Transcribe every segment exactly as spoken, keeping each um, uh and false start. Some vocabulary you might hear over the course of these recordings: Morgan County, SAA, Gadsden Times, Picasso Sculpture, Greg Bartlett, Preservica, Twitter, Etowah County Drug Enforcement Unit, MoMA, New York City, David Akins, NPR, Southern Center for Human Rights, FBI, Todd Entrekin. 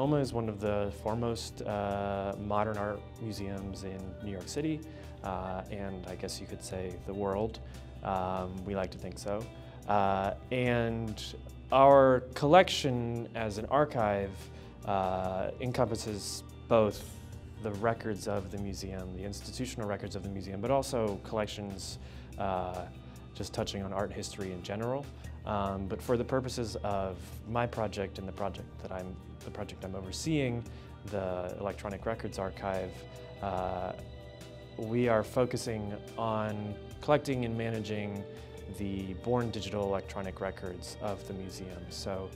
MoMA is one of the foremost uh, modern art museums in New York City, uh, and I guess you could say the world. Um, we like to think so. Uh, and our collection as an archive uh, encompasses both the records of the museum, the institutional records of the museum, but also collections uh, just touching on art history in general. Um, but for the purposes of my project and the project that I'm, the project I'm overseeing, the Electronic Records Archive, uh, we are focusing on collecting and managing the born digital electronic records of the museum. So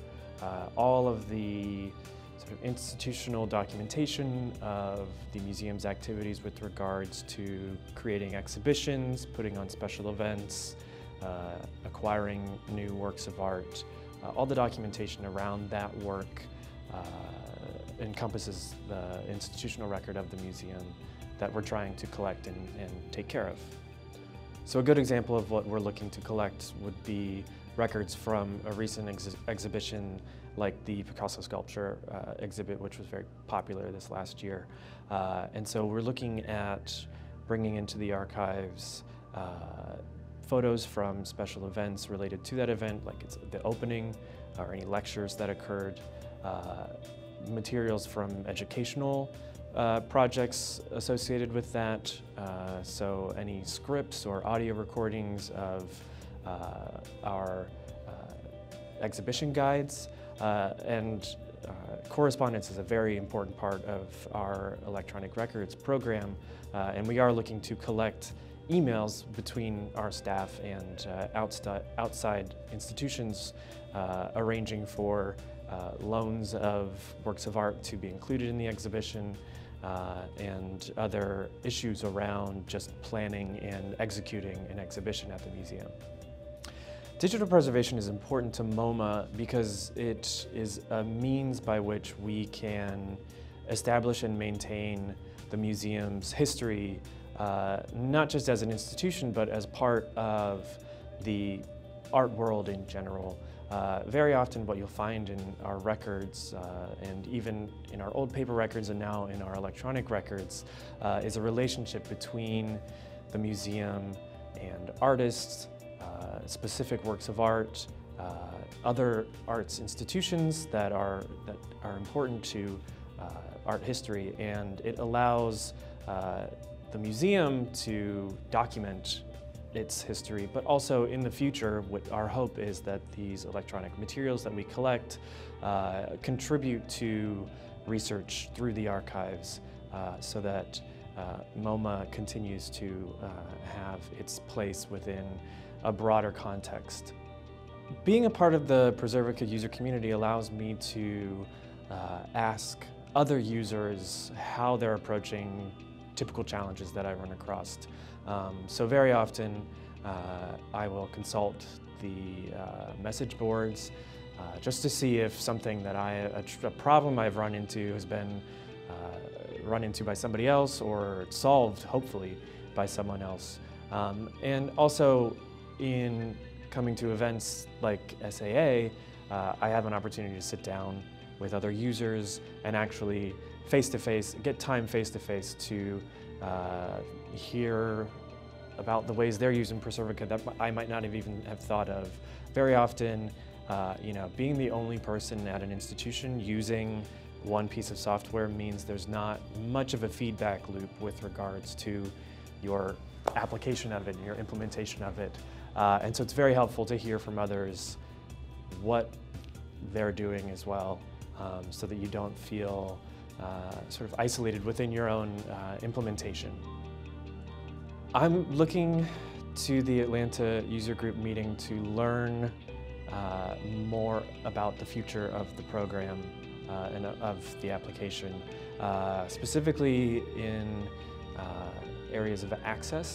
uh, all of the sort of institutional documentation of the museum's activities with regards to creating exhibitions, putting on special events, uh, acquiring new works of art, uh, all the documentation around that work uh, encompasses the institutional record of the museum that we're trying to collect and, and take care of. So a good example of what we're looking to collect would be records from a recent ex exhibition like the Picasso Sculpture uh, exhibit, which was very popular this last year. Uh, and so we're looking at bringing into the archives uh, photos from special events related to that event, like it's the opening or any lectures that occurred, uh, materials from educational Uh, projects associated with that, uh, so any scripts or audio recordings of uh, our uh, exhibition guides, uh, and uh, correspondence is a very important part of our electronic records program, uh, and we are looking to collect emails between our staff and uh, outsti outside institutions, uh, arranging for uh, loans of works of art to be included in the exhibition, Uh, and other issues around just planning and executing an exhibition at the museum. Digital preservation is important to MoMA because it is a means by which we can establish and maintain the museum's history, uh, not just as an institution, but as part of the art world in general. Uh, very often what you'll find in our records, uh, and even in our old paper records and now in our electronic records, uh, is a relationship between the museum and artists, uh, specific works of art, uh, other arts institutions that are, that are important to uh, art history, and it allows uh, the museum to document its history, but also in the future, what our hope is that these electronic materials that we collect uh, contribute to research through the archives uh, so that uh, MoMA continues to uh, have its place within a broader context. Being a part of the Preservica user community allows me to uh, ask other users how they're approaching typical challenges that I run across. Um, so very often uh, I will consult the uh, message boards uh, just to see if something that I, a, tr a problem I've run into has been uh, run into by somebody else or solved, hopefully, by someone else. Um, and also in coming to events like S A A, uh, I have an opportunity to sit down with other users and actually face-to-face, get time face-to-face to uh, hear about the ways they're using Preservica that I might not have even have thought of. Very often, uh, you know, being the only person at an institution using one piece of software means there's not much of a feedback loop with regards to your application of it and your implementation of it. Uh, and so it's very helpful to hear from others what they're doing as well, um, so that you don't feel Uh, sort of isolated within your own uh, implementation. I'm looking to the Atlanta user group meeting to learn uh, more about the future of the program uh, and of the application, uh, specifically in uh, areas of access.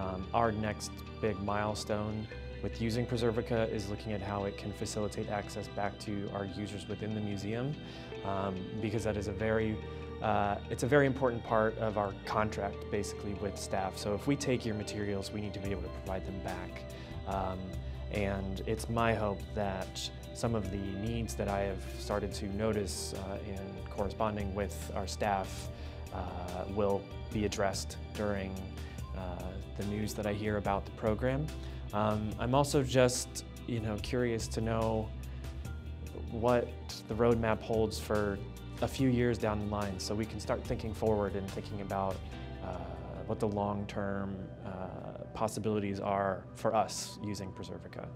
Um, our next big milestone with using Preservica is looking at how it can facilitate access back to our users within the museum, um, because that is a very, uh, it's a very important part of our contract basically with staff. So if we take your materials, we need to be able to provide them back. Um, and it's my hope that some of the needs that I have started to notice uh, in corresponding with our staff uh, will be addressed during uh, the news that I hear about the program. Um, I'm also just, you know, curious to know what the roadmap holds for a few years down the line, so we can start thinking forward and thinking about uh, what the long-term uh, possibilities are for us using Preservica.